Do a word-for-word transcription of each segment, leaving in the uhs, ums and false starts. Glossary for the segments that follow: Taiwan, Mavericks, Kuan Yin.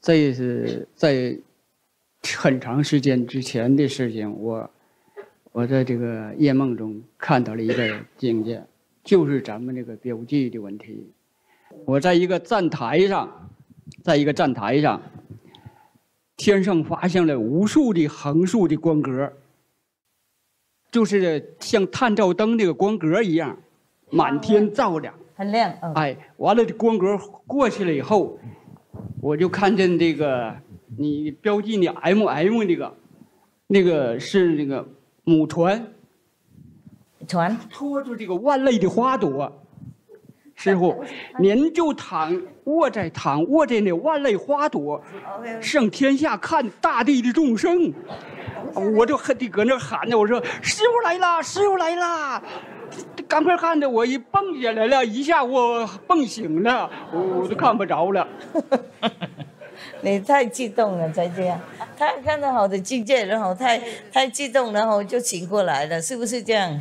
这是在很长时间之前的事情。我我在这个夜梦中看到了一个境界，就是咱们这个标记的问题。我在一个站台上，在一个站台上，天上发现了无数的横竖的光格，就是像探照灯那个光格一样，满天照亮，很亮。嗯、哎，完了，光格过去了以后。 我就看见这个，你标记你 M M 那个，那个是那个母船，船托住这个万类的花朵。师傅，您就躺卧在躺卧在那万类花朵，上天下看大地的众生。我就还得搁那喊着，我说师傅来啦，师傅来啦。 赶快看着我一蹦下来了，一下我蹦醒了，我我都看不着了。你太激动了才这样，他看到好的境界，然后太太激动，然后就醒过来了，是不是这样？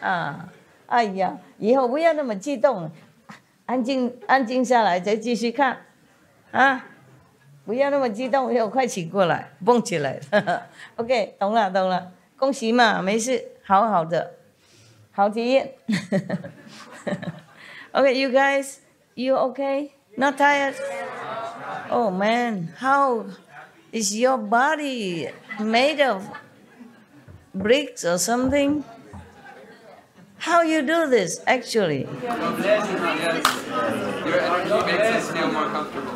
啊，哎呀，以后不要那么激动，安静安静下来再继续看，啊，不要那么激动，要快醒过来，蹦起来。OK， 懂了懂了，恭喜嘛，没事，好好的。 How do you? Okay, you guys, you okay? Not tired? Oh man, how is your body made of bricks or something? How you do this actually? Your energy makes us feel more comfortable.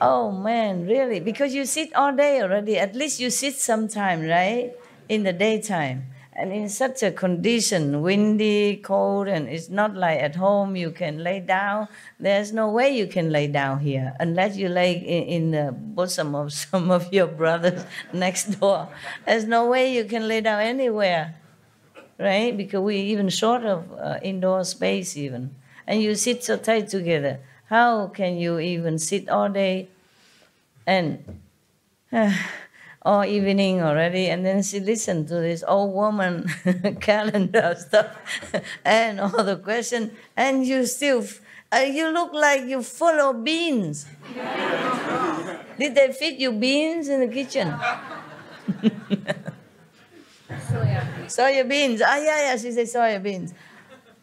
Oh man, really? Because you sit all day already. At least you sit sometime, right? In the daytime. And in such a condition, windy, cold, and it's not like at home you can lay down. There's no way you can lay down here unless you lay in, in the bosom of some of your brothers next door. There's no way you can lay down anywhere, right? Because we're even short of uh, indoor space even. And you sit so tight together. How can you even sit all day and... Uh, all evening already, and then she listened to this old woman calendar stuff and all the question, and you still, uh, you look like you full of beans. Did they feed you beans in the kitchen? Soya. Soya beans. Ah, yeah, yeah, she said soya beans.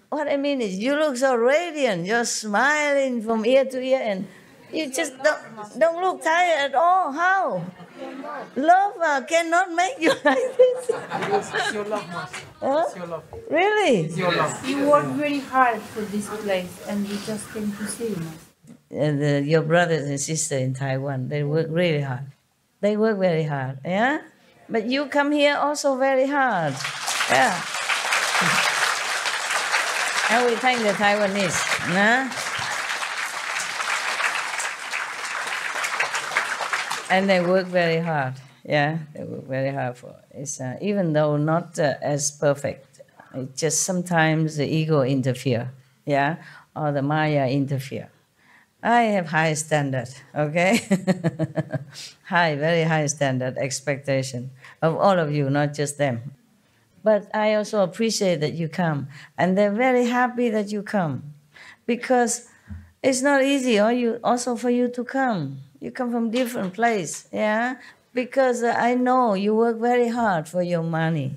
What I mean is you look so radiant, you're smiling from ear to ear, and you just don't, don't look tired at all. How? Love uh, cannot make you like this. It's your love, master. Huh? It's your love. Really? It's your love. You work very hard for this place and you just came to see you. And, uh, your brothers and sisters in Taiwan, they work really hard. They work very hard, yeah? But you come here also very hard. Yeah. And we thank the Taiwanese, nah? And they work very hard, yeah. They work very hard for it. Uh, even though not uh, as perfect, it just sometimes the ego interfere, yeah, or the Maya interfere. I have high standard, okay? High, very high standard expectation of all of you, not just them. But I also appreciate that you come, and they're very happy that you come, because it's not easy, or you also for you to come. You come from different place, yeah? Because uh, I know you work very hard for your money,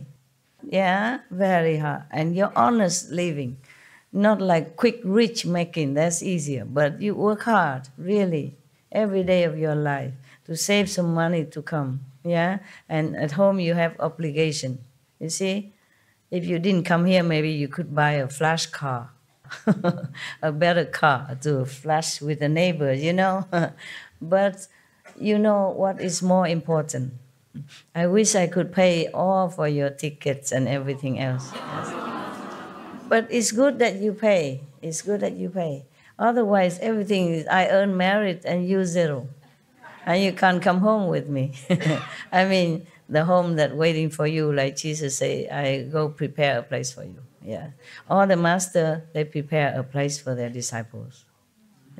yeah? Very hard. And you're honest living, not like quick rich making, that's easier. But you work hard, really, every day of your life to save some money to come, yeah? And at home you have obligation, you see? If you didn't come here, maybe you could buy a flash car, a better car to flash with the neighbor, you know? But you know what is more important. I wish I could pay all for your tickets and everything else. Yes. But it's good that you pay. It's good that you pay. Otherwise, everything is I earn merit and you zero. And you can't come home with me. I mean, the home that waiting for you, like Jesus say, I go prepare a place for you. Yeah. All the master, they prepare a place for their disciples.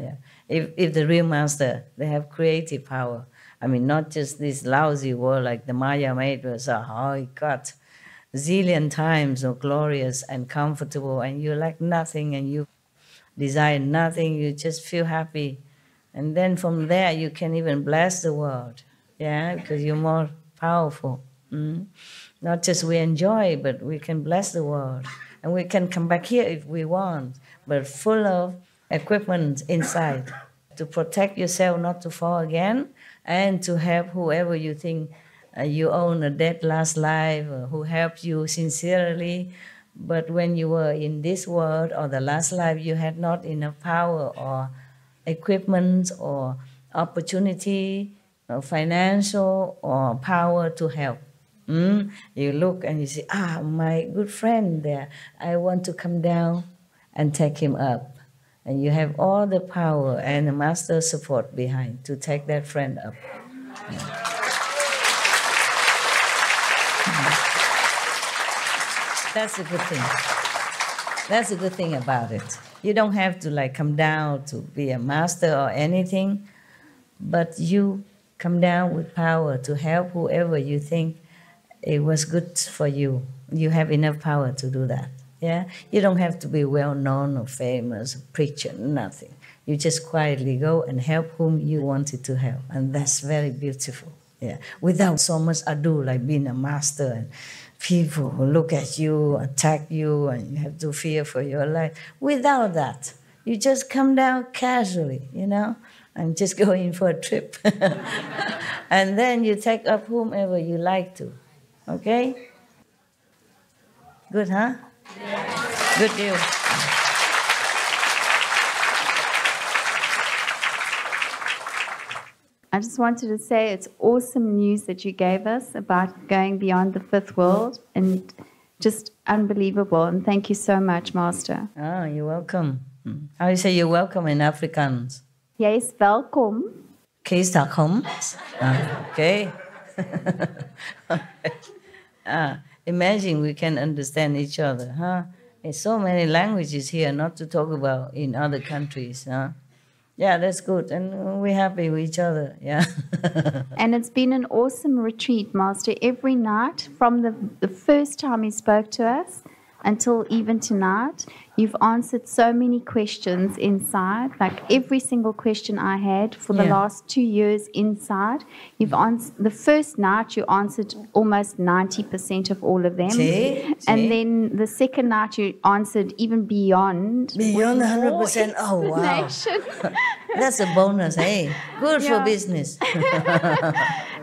Yeah. If, if the real master, they have creative power. I mean, not just this lousy world like the Maya made was, oh, it got zillion times so glorious and comfortable, and you lack nothing and you desire nothing, you just feel happy. And then from there, you can even bless the world, yeah, because you're more powerful. Mm? Not just we enjoy, but we can bless the world. And we can come back here if we want, but full of equipment inside to protect yourself, not to fall again, and to help whoever you think uh, you own a dead last life, or who helped you sincerely. But when you were in this world or the last life, you had not enough power or equipment or opportunity or financial or power to help. Mm? You look and you see, ah, my good friend there, I want to come down and take him up. And you have all the power and the master support behind to take that friend up. Yeah. That's a good thing. That's a good thing about it. You don't have to like come down to be a master or anything, but you come down with power to help whoever you think it was good for you. You have enough power to do that. Yeah? You don't have to be well-known or famous, or preacher, nothing. You just quietly go and help whom you wanted to help. And that's very beautiful. Yeah. Without so much ado, like being a master and people who look at you, attack you, and you have to fear for your life. Without that, you just come down casually, you know? I'm just going for a trip. And then you take up whomever you like to. Okay? Good, huh? Yeah. Good deal. I just wanted to say it's awesome news that you gave us about going beyond the fifth world, and just unbelievable. And thank you so much, Master. Oh, you're welcome. How you say you're welcome in Afrikaans? Yes, welkom. Kees tak hom. Okay. uh, imagine we can understand each other, huh? There's so many languages here, not to talk about in other countries, huh? Yeah, that's good. And we're happy with each other, yeah. And it's been an awesome retreat, Master. Every night, from the, the first time you spoke to us until even tonight, you've answered so many questions inside. Like every single question I had for the yeah. last two years inside, you've answered. The first night you answered almost ninety percent of all of them. See? And See? Then the second night you answered even beyond. Beyond one hundred percent. Oh, wow. That's a bonus, hey. Good yeah. for business.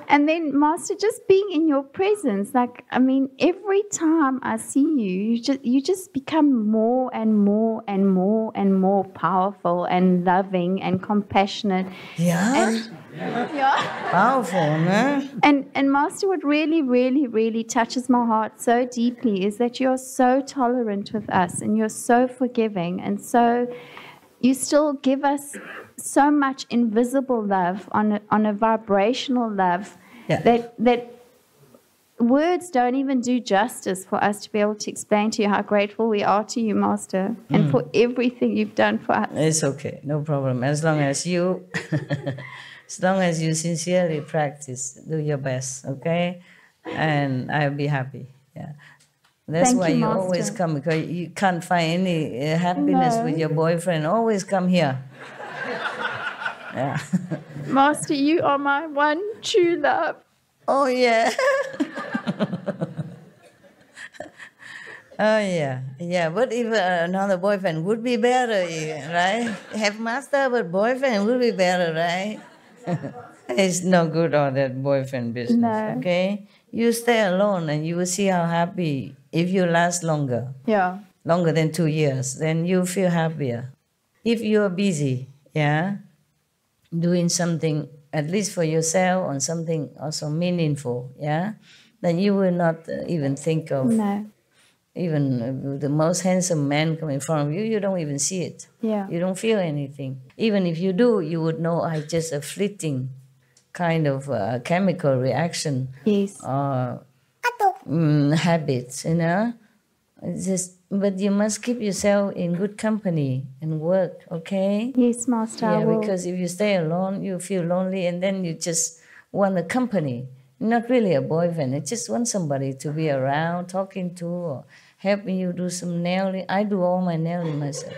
And then, Master, just being in your presence, like, I mean, every time I see you, you just, you just become more and more and more and more powerful and loving and compassionate. Yeah? And, yeah. Powerful, no? And, and, Master, what really, really, really touches my heart so deeply is that you're so tolerant with us and you're so forgiving and so... You still give us so much invisible love on a, on a vibrational love yeah. that, that words don't even do justice for us to be able to explain to you how grateful we are to you, Master, and mm. for everything you've done for us. It's okay, no problem. As long as you, as long as you sincerely practice, do your best, okay? And I'll be happy, yeah. That's Thank why you, you always come, because you can't find any uh, happiness no. with your boyfriend. Always come here. Yeah. Master, you are my one true love. Oh, yeah. Oh, yeah. Yeah, but if uh, another boyfriend would be better, right? Have master, but boyfriend would be better, right? It's no good, all that boyfriend business, no. okay? You stay alone and you will see how happy. If you last longer, yeah, longer than two years, then you feel happier. If you are busy, yeah, doing something at least for yourself or something also meaningful, yeah, then you will not even think of no. even the most handsome man coming in front of you. You don't even see it. Yeah, you don't feel anything. Even if you do, you would know I just a fleeting kind of uh, chemical reaction. Yes. Or, Mm, habits, you know, it's just But you must keep yourself in good company and work, okay? Yes, Master. Yeah, because if you stay alone, you feel lonely, and then you just want a company. Not really a boyfriend. I just want somebody to be around, talking to, or helping you do some nailing. I do all my nailing myself.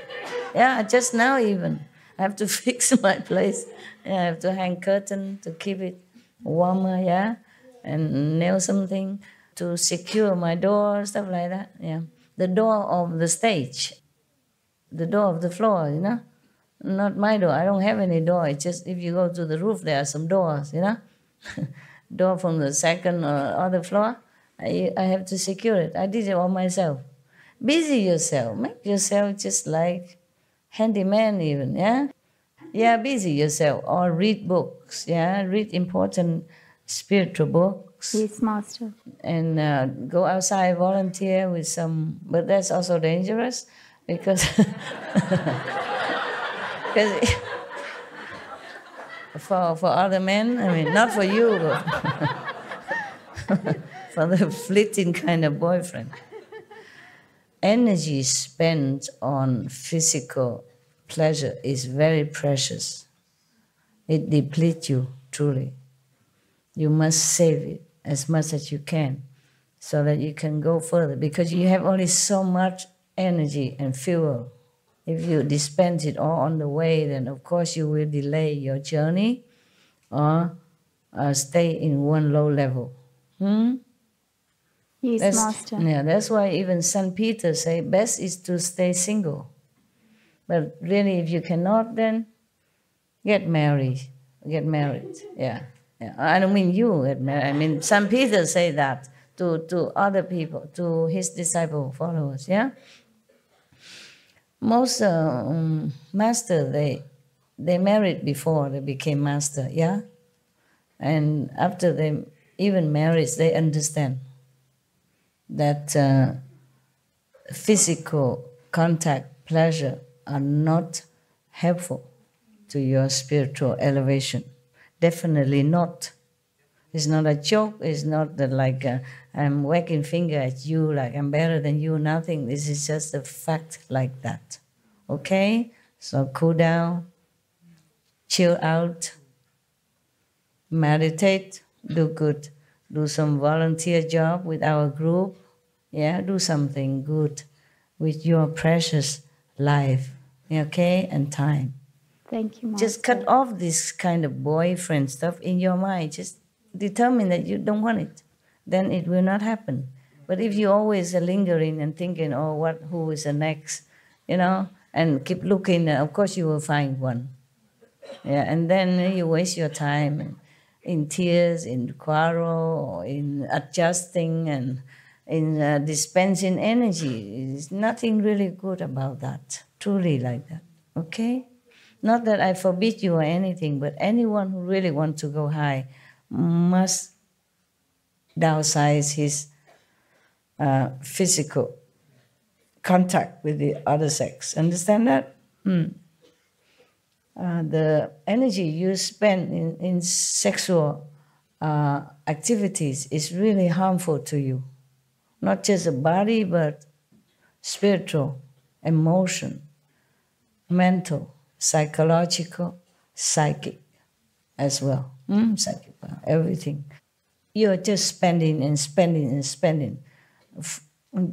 Yeah, just now even. I have to fix my place. Yeah, I have to hang curtain to keep it warmer, yeah? And nail something to secure my door, stuff like that, yeah. The door of the stage, the door of the floor, you know? Not my door. I don't have any door. It's just if you go to the roof, there are some doors, you know? Door from the second or other floor, I, I have to secure it. I did it all myself. Busy yourself. Make yourself just like handyman even, yeah? Yeah, busy yourself. Or read books, yeah? Read important spiritual books. Yes, Master. And uh, go outside, volunteer with some... But that's also dangerous because... because... For, for other men, I mean, not for you, but for the fleeting kind of boyfriend. Energy spent on physical pleasure is very precious. It depletes you, truly. You must save it as much as you can so that you can go further, because you have only so much energy and fuel. If you dispense it all on the way, then of course you will delay your journey or uh, stay in one low level. Hmm? Yes, that's, Master. Yeah, that's why even Saint Peter say best is to stay single. But really, if you cannot, then get married. Get married. Yeah. Yeah. I don't mean you get married. I mean Saint Peter say that to, to other people, to his disciple followers, yeah? Most uh, um, master, they they married before they became master, yeah? And after they even married, they understand that uh, physical contact, pleasure are not helpful to your spiritual elevation. Definitely not. It's not a joke. It's not that like uh, I'm wagging finger at you, like I'm better than you, nothing. This is just a fact like that. Okay? So cool down, chill out, meditate, do good. Do some volunteer job with our group. Yeah, do something good with your precious life, okay, and time. Thank you, Master. Just cut off this kind of boyfriend stuff in your mind. Just determine that you don't want it, then it will not happen. But if you always are lingering and thinking, oh, what, who is the next, you know, and keep looking, of course you will find one. Yeah, and then you waste your time in tears, in quarrel, or in adjusting and in uh, dispensing energy. There's nothing really good about that, truly like that, okay? Not that I forbid you or anything, but anyone who really wants to go high must downsize his uh, physical contact with the other sex. Understand that? Mm. Uh, the energy you spend in, in sexual uh, activities is really harmful to you. Not just the body, but spiritual, emotion, mental, psychological, psychic as well. Mm, psychic. Everything. You're just spending and spending and spending. F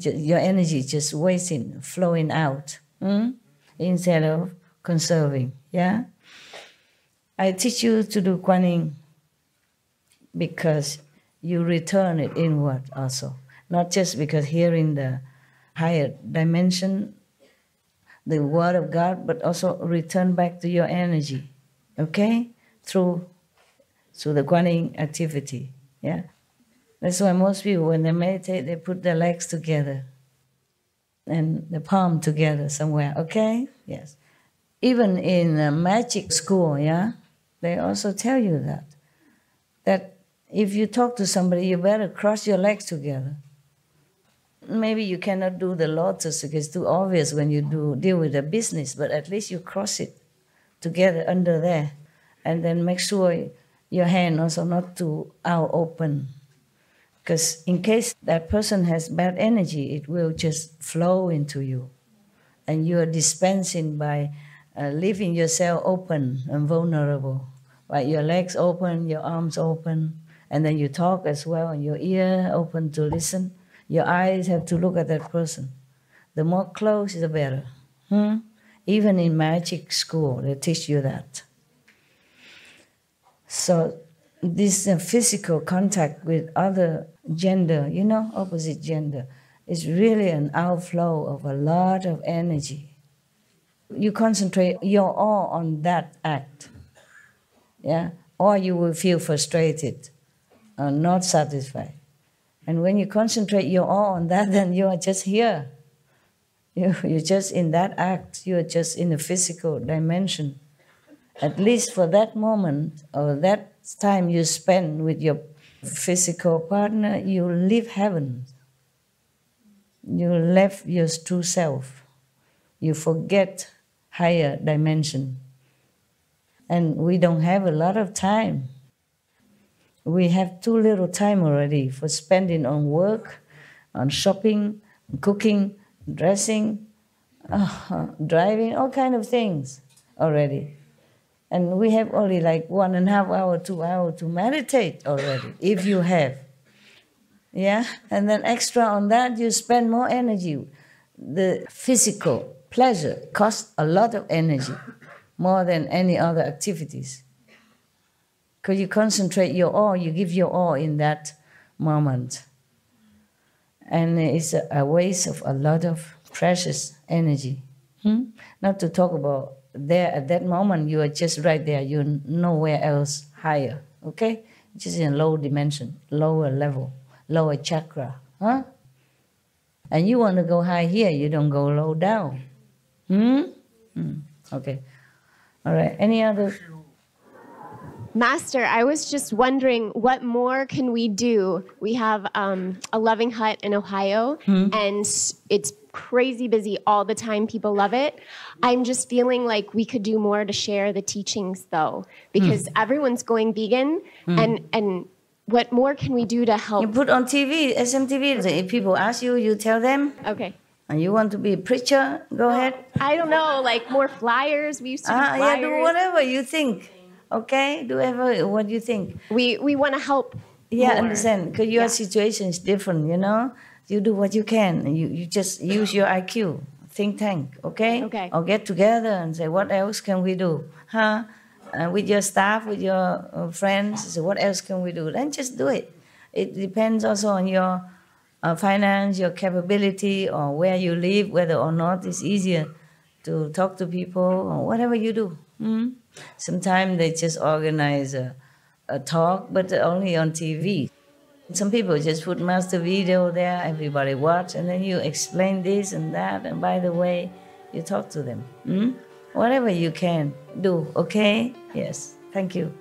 your energy just wasting, flowing out, hmm? Instead of conserving, yeah? I teach you to do Kuan Yin because you return it inward also. Not just because hearing the higher dimension, the Word of God, but also return back to your energy, okay? Through So the Kuan Yin activity, yeah? That's why most people, when they meditate, they put their legs together and the palm together somewhere, okay? Yes. Even in a magic school, yeah, they also tell you that, that if you talk to somebody, you better cross your legs together. Maybe you cannot do the lotus because it's too obvious when you do deal with a business, but at least you cross it together under there and then make sure your hand also not too out open. Because in case that person has bad energy, it will just flow into you. And you are dispensing by uh, leaving yourself open and vulnerable. Right? Your legs open, your arms open, and then you talk as well, and your ear open to listen. Your eyes have to look at that person. The more close, the better. Hmm? Even in magic school, they teach you that. So this uh, physical contact with other gender, you know, opposite gender, is really an outflow of a lot of energy. You concentrate your all on that act, yeah? Or you will feel frustrated or not satisfied. And when you concentrate your all on that, then you are just here. You, you're just in that act. You're just in the physical dimension. At least for that moment or that time you spend with your physical partner, you leave heaven. You left your true self. You forget higher dimension. And we don't have a lot of time. We have too little time already for spending on work, on shopping, cooking, dressing, uh, driving, all kind of things already. And we have only like one and a half hour, two hours to meditate already, if you have. Yeah? And then extra on that, you spend more energy. The physical pleasure costs a lot of energy, more than any other activities. Because you concentrate your all, you give your all in that moment. And it's a waste of a lot of precious energy. Hmm? Not to talk about there at that moment, you are just right there. You're nowhere else higher, okay? Just in low dimension, lower level, lower chakra, huh? And you want to go high here, you don't go low down. Hmm? Hmm. Okay. All right, any other? Master, I was just wondering, what more can we do? We have um, a loving hut in Ohio, hmm. and it's crazy busy all the time. People love it. I'm just feeling like we could do more to share the teachings, though, because hmm. everyone's going vegan, hmm. and, and what more can we do to help? You put on T V, S M T V, if people ask you, you tell them. Okay. And you want to be a preacher, go ahead. I don't know, like more flyers. We used to do ah, flyers. Yeah, do whatever you think. Okay, do ever what you think. We we want to help. Yeah, more. Understand. Because your yeah. situation is different, you know. You do what you can. You you just use your I Q, think tank, okay? Okay. Or get together and say, what else can we do, huh? Uh, with your staff, with your uh, friends, so what else can we do? Then just do it. It depends also on your uh, finance, your capability, or where you live, whether or not it's easier to talk to people or whatever you do. Mm-hmm. Sometimes they just organize a, a talk, but only on T V. Some people just put master video there, everybody watch, and then you explain this and that, and by the way, you talk to them. Hmm? Whatever you can do, okay? Yes, thank you.